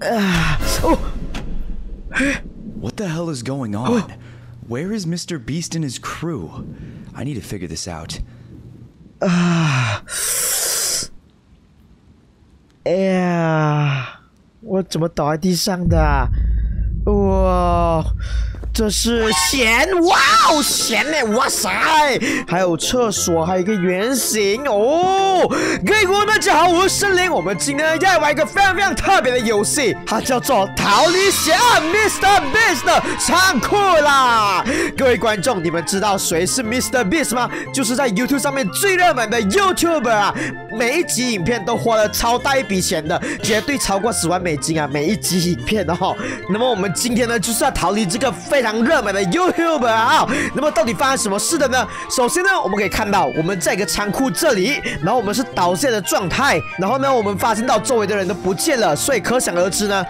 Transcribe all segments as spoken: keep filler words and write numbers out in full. Uh, oh. What the hell is going on? Oh. Where is Mister Beast and his crew? I need to figure this out. Ah. Uh, 哎呀，我怎么倒在地上的？哇！ 这是弦，哇哦，弦嘞，哇塞！还有厕所，还有一个圆形哦。各位观众大家好，我是森林，我们今天要玩一个非常非常特别的游戏，它叫做逃离邪恶 MrBeast 的仓库啦。各位观众，你们知道谁是 MrBeast 吗？就是在 YouTube 上面最热门的 YouTuber 啊，每一集影片都花了超大一笔钱的，绝对超过十万美金啊，每一集影片哦。那么我们今天呢，就是要逃离这个非常 非常热门的 YouTuber 啊，那么到底发生什么事的呢？首先呢，我们可以看到我们在一个仓库这里，然后我们是倒下的状态，然后呢，我们发现到周围的人都不见了，所以可想而知呢，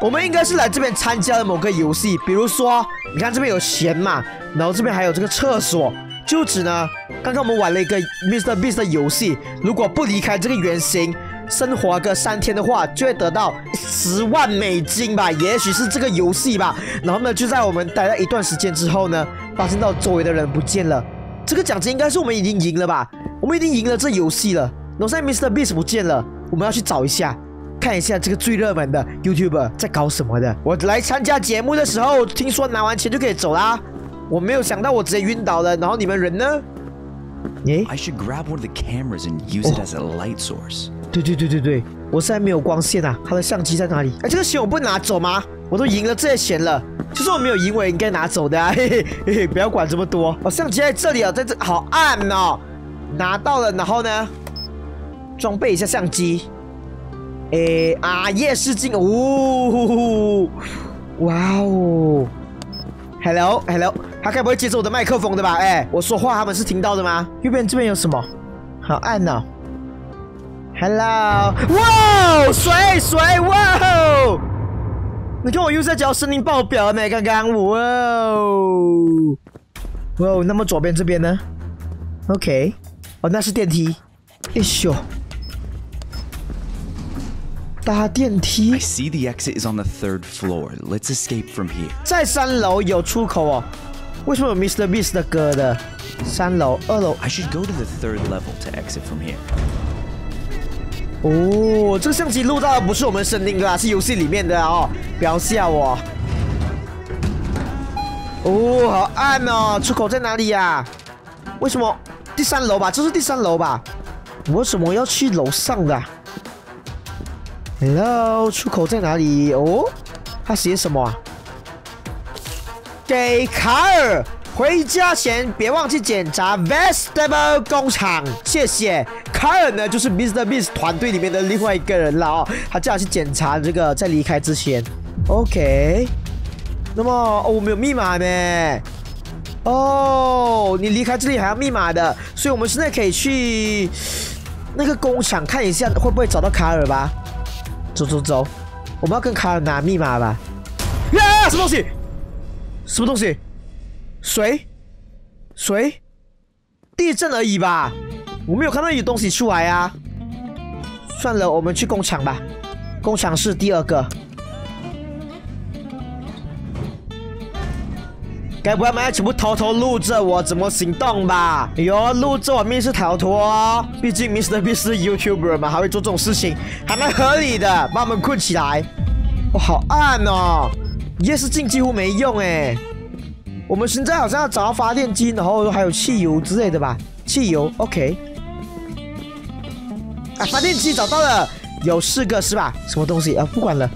我们应该是来这边参加了某个游戏，比如说，你看这边有弦嘛，然后这边还有这个厕所。 就指呢，刚刚我们玩了一个 MrBeast 的游戏，如果不离开这个原型生活个三天的话，就会得到十万美金吧，也许是这个游戏吧。然后呢，就在我们待了一段时间之后呢，发现到周围的人不见了。这个奖金应该是我们已经赢了吧？我们已经赢了这游戏了。然后现在 MrBeast 不见了，我们要去找一下。 看一下这个最热门的 YouTuber 在搞什么的。我来参加节目的时候，听说拿完钱就可以走啦。我没有想到我直接晕倒了。然后你们人呢？诶 I should grab one of the cameras and use it as a light source。对对对对对，我现在没有光线啊。他的相机在哪里？哎，这个钱我不拿走吗？我都赢了这些钱了。就算我没有赢，我也应该拿走的啊。嘿嘿嘿嘿，不要管这么多。哦，相机在这里啊，在这好暗哦。拿到了，然后呢？装备一下相机。 诶啊，夜视镜哦，哇哦 ，Hello Hello， 他该不会接受我的麦克风的吧？哎，我说话他们是听到的吗？右边这边有什么？好暗哦。Hello， 哇，水水哇！你看我右下角声音爆表了没？刚刚哇哦，哇哦，那么左边这边呢 ？OK， 哦，那是电梯。哎咻。 搭电梯。I see the exit is on the third floor. Let's escape from here. 在三楼有出口哦。为什么有 MrBeast 的歌的？三楼、二楼。I should go to the third level to exit from here. 哦，这个相机录到的不是我们声音的啦，是游戏里面的哦。不要吓我。哦，好暗哦。出口在哪里呀？为什么？第三楼吧，这是第三楼吧？为什么要去楼上的？ Hello， 出口在哪里？哦，他写什么啊？给卡尔，回家前别忘记检查 Feastables 工厂，谢谢。卡尔呢，就是 MrBeast 团队里面的另外一个人了哦，他叫他去检查这个，在离开之前。OK， 那么哦，我们有密码呢。哦，你离开这里还要密码的，所以我们现在可以去那个工厂看一下，会不会找到卡尔吧。 走走走，我们要跟卡尔拿密码吧。呀，什么东西？什么东西？谁？谁？地震而已吧，我没有看到有东西出来啊。算了，我们去工厂吧。工厂是第二个。该不会他们全部偷偷录着我怎么行动吧？哎呦，录着我密室逃脱、哦，毕竟 MrBeast 是 YouTuber 嘛，还会做这种事情，还蛮合理的，把我们困起来。哇、哦，好暗哦，夜视镜几乎没用哎。我们现在好像要找到发电机，然后还有汽油之类的吧？汽油 ，OK。啊，发电机找到了，有四个是吧？什么东西啊？不管了，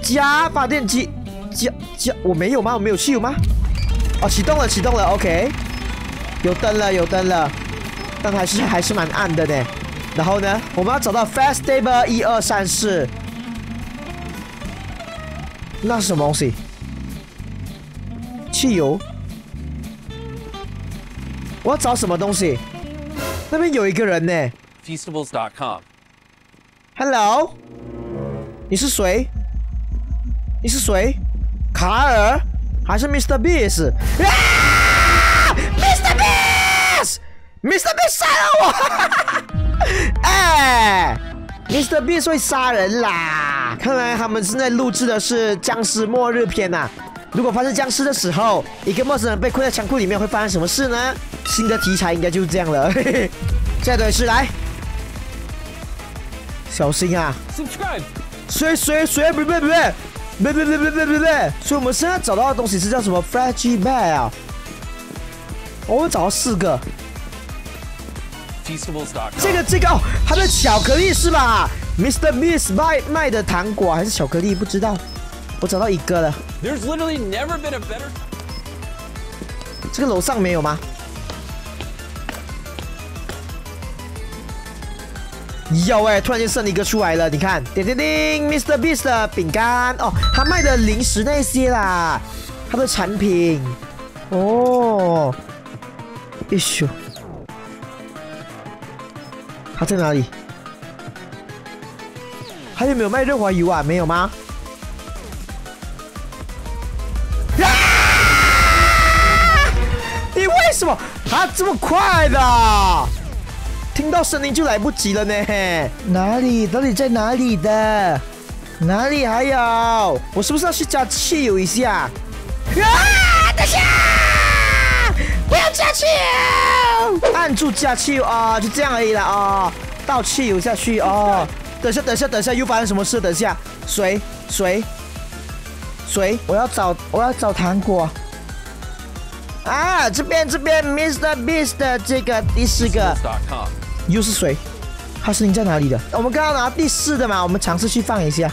加发电机，加加，我没有吗？我没有汽油吗？ 哦，启动了，启动了 ，OK， 有灯了，有灯了，但还是还是蛮暗的呢。然后呢，我们要找到 Feastables 一二三四，那是什么东西？汽油。我要找什么东西？那边有一个人呢。Feastables 点 com。Hello， 你是谁？你是谁？卡尔？ 还是 MrBeast， 啊 ！MrBeast，MrBeast 杀了我！哎，MrBeast 会杀人啦！啊！看来他们正在录制的是僵尸末日片呐、啊。如果发生僵尸的时候，一个陌生人被困在仓库里面，会发生什么事呢？新的题材应该就是这样了。嘿嘿，下队是来，小心啊！ Subscribe， 谁谁谁别别别别别别别别别别！所以我们现在找到的东西是叫什么 ？Fragile Bear 啊！我们找到四个。 这个这个哦，它的巧克力是吧 ？MrBeast 卖卖的糖果还是巧克力？不知道。我找到一个了。There's literally never been a better。这个楼上没有吗？有哎、欸，突然间剩一个出来了，你看，叮叮叮 ，MrBeast 的饼干哦，他卖的零食那些啦，他的产品哦，一宿。 他在哪里？还有没有卖润滑油啊？没有吗？啊！你为什么啊这么快的？听到声音就来不及了呢！哪里？到底在哪里的？哪里还有？我是不是要去加汽油一下？啊！等下！不要加汽油！ 按住加汽油啊、哦，就这样而已了啊、哦！倒汽油下去哦。等下，等下，等下，又发生什么事？等下，水，水，水！我要找，我要找糖果。啊，这边，这边 ，MrBeast 的这个第四个，又是谁？它声音在哪里的？我们刚刚拿第四的嘛，我们尝试去放一下。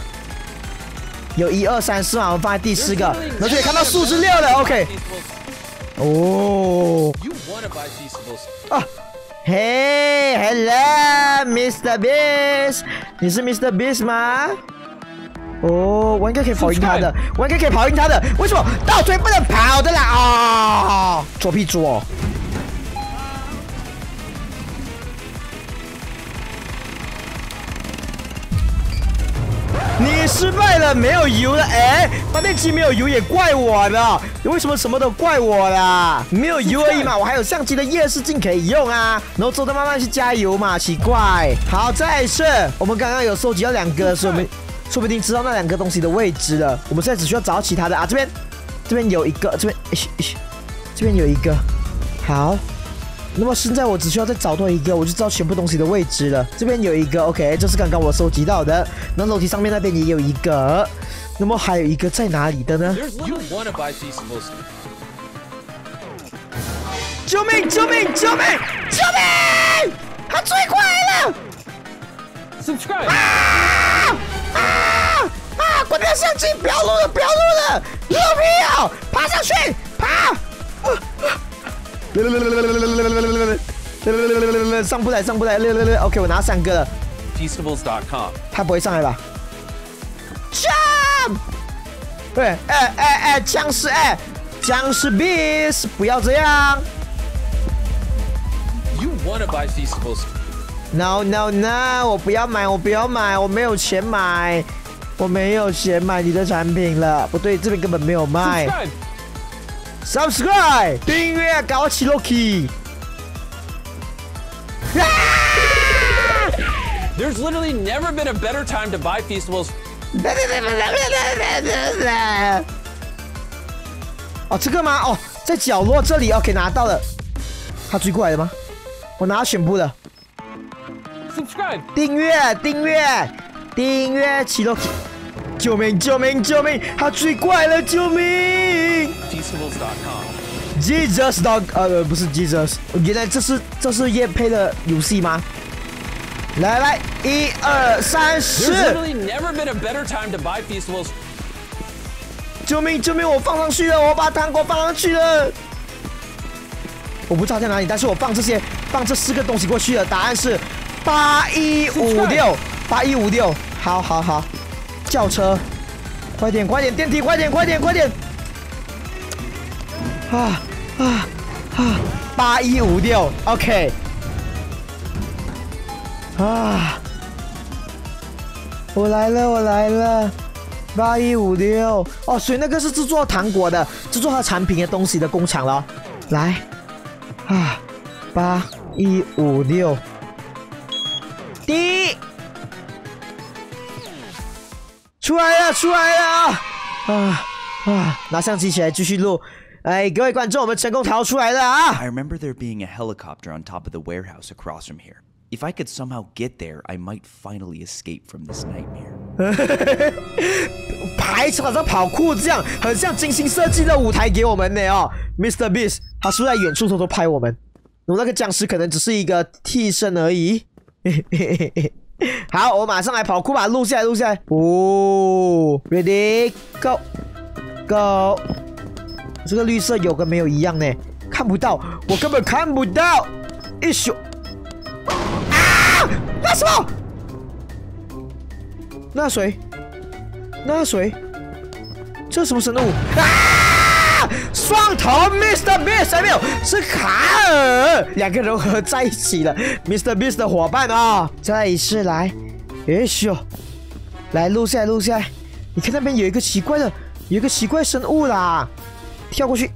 有一二三四嘛，我们放在第四个，然后就可以看到数字六了。OK。 哦，啊，嘿 ，Hello，MrBeast， 你是 MrBeast 吗？哦，我应该可以跑赢他的，我应该可以跑赢他的，为什么倒推不能跑的啦？啊，左屁左、哦，你失败了，没有油了，哎，发电机没有油也怪我的。 为什么什么都怪我啦？没有油而已嘛，我还有相机的夜视镜可以用啊。然后走的慢慢去加油嘛，奇怪。好，再一次，我们刚刚有收集到两个，所以我们说不定知道那两个东西的位置了。我们现在只需要找其他的啊。这边，这边有一个，这边，这边有一个。好，那么现在我只需要再找多一个，我就知道全部东西的位置了。这边有一个 ，OK， 这是刚刚我收集到的。那楼梯上面那边也有一个。 那么还有一个在哪里的呢？救命！救命！救命！救命！他追过来了！ Subscribe！ 啊啊啊！关掉相机，不要录了，不要录了！牛皮哦，爬上去，爬！上不来，上不来 ！OK， 我拿三个了。Feastables 点 com， 他不会上来吧？ 对，哎哎哎，僵尸哎，僵尸 Beast， 不要这样。You wanna buy Feastables? No no no， 我不要买，我不要买，我没有钱买，我没有钱买你的产品了。不对，这边根本没有卖。Subscribe， 订阅搞起 Loki。啊、There's literally never been a better time to buy Feastables. 哦，这个吗？哦，在角落这里 ，OK， 拿到了。他追过来了吗？我拿到全部了。Subscribe， 订阅，订阅，订阅，起动！救命！救命！救命！他追过来了！救命 ！Jesus dog， 呃，不是 Jesus， 原来这是这是业配的游戏吗？ 来来，一二三四！救命救命！我放上去了，我把糖果放上去了。我不知道在哪里，但是我放这些，放这四个东西过去了。答案是八一五六，八一五六。好，好，好。轿车，快点，快点，电梯，快点，快点，快点。啊啊啊！八一五六 ，OK。 啊！我来了，我来了，八一五六哦，所以那个是制作糖果的、制作它产品的东西的工厂了。来，啊，八一五六，第一，出来了，出来了！啊啊！拿相机起来继续录。哎，各位观众，我们成功逃出来了啊 ！I remember there being a helicopter on top of the warehouse across from here. If I could somehow get there, I might finally escape from this nightmare. 排场好像跑酷这样，很像精心设计的舞台给我们呢哦。Mister Beast， 他是不是在远处偷偷拍我们？我那个僵尸可能只是一个替身而已。好，我马上来跑酷吧，录下来，录下来。哦 ，Ready Go Go。这个绿色有跟没有一样呢？看不到，我根本看不到。一咻！啊！那什么？ 那谁？那谁？这什么神的舞？啊！双头 Mister Beast 没有，是卡尔，两个人合在一起了。Mister Beast 的伙伴啊、哦，再一次来，也许，来录下来，录下来。你看那边有一个奇怪的，有一个奇怪生物啦，跳过去。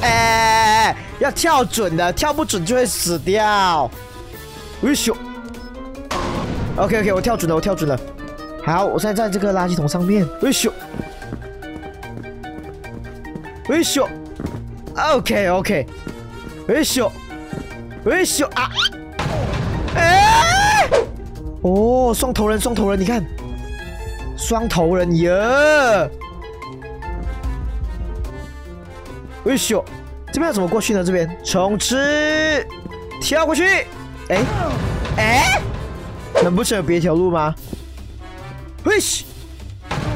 哎，要跳准的，跳不准就会死掉。也许。 OK OK， 我跳准了，我跳准了。好，我现在在这个垃圾桶上面。哎咻！哎咻 ！OK OK。哎咻！哎咻啊！哎！哦，双头人，双头人，你看，双头人耶！哎咻！这边要怎么过去呢？这边冲刺，跳过去。哎，哎。 能不能有别条路吗？嘿嘘，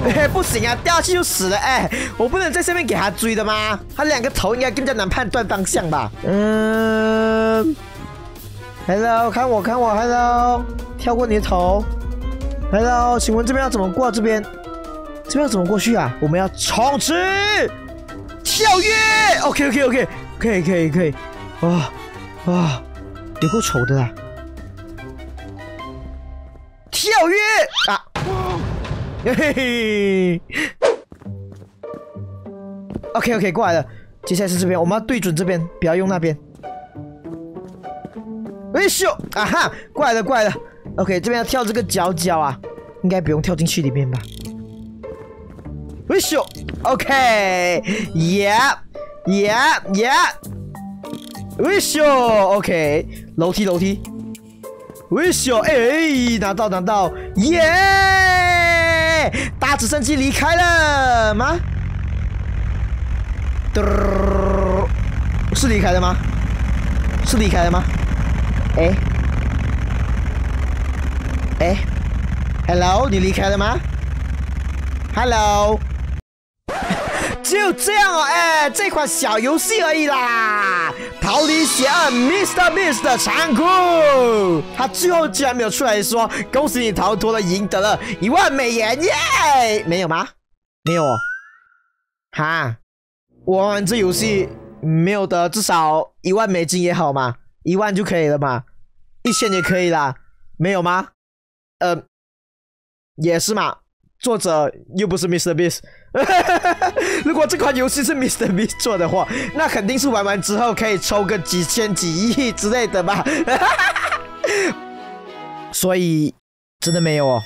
哎，不行啊，掉下去就死了哎！我不能在下面给他追的吗？他两个头应该更加难判断方向吧？嗯 ，Hello， 看我看我 ，Hello， 跳过你的头 ，Hello， 请问这边要怎么过？这边，这边要怎么过去啊？我们要冲刺，跳跃 ，OK OK OK， 可以可以可以，哇哇，有够丑的啦！ 跳跃啊！嘿嘿嘿 ！OK OK， 过来了。接下来是这边，我们要对准这边，不要用那边。哎咻！啊哈，过来了，过来了。OK， 这边要跳这个角角啊，应该不用跳进去里面吧？哎咻 ！OK，Yeah Yeah Yeah！ 哎咻 ！OK， 楼梯楼梯。 微笑，哎，拿到拿到，耶！搭直升机离开了吗？是离开了吗？是离开了吗？哎，哎 ，Hello， 你离开了吗 ？Hello， 就这样哦，哎，这款小游戏而已啦。 逃离邪恶 ，Mister Beast 的残酷。他最后居然没有出来说：“恭喜你逃脱了，赢得了一万美元耶！” yeah! 没有吗？没有哦。哈，我玩这游戏没有的，至少一万美金也好嘛，一万就可以了嘛，一千也可以啦，没有吗？呃，也是嘛。 作者又不是 Mister Beast， 如果这款游戏是 Mister Beast 做的话，那肯定是玩完之后可以抽个几千、几亿之类的吧。所以真的没有哦。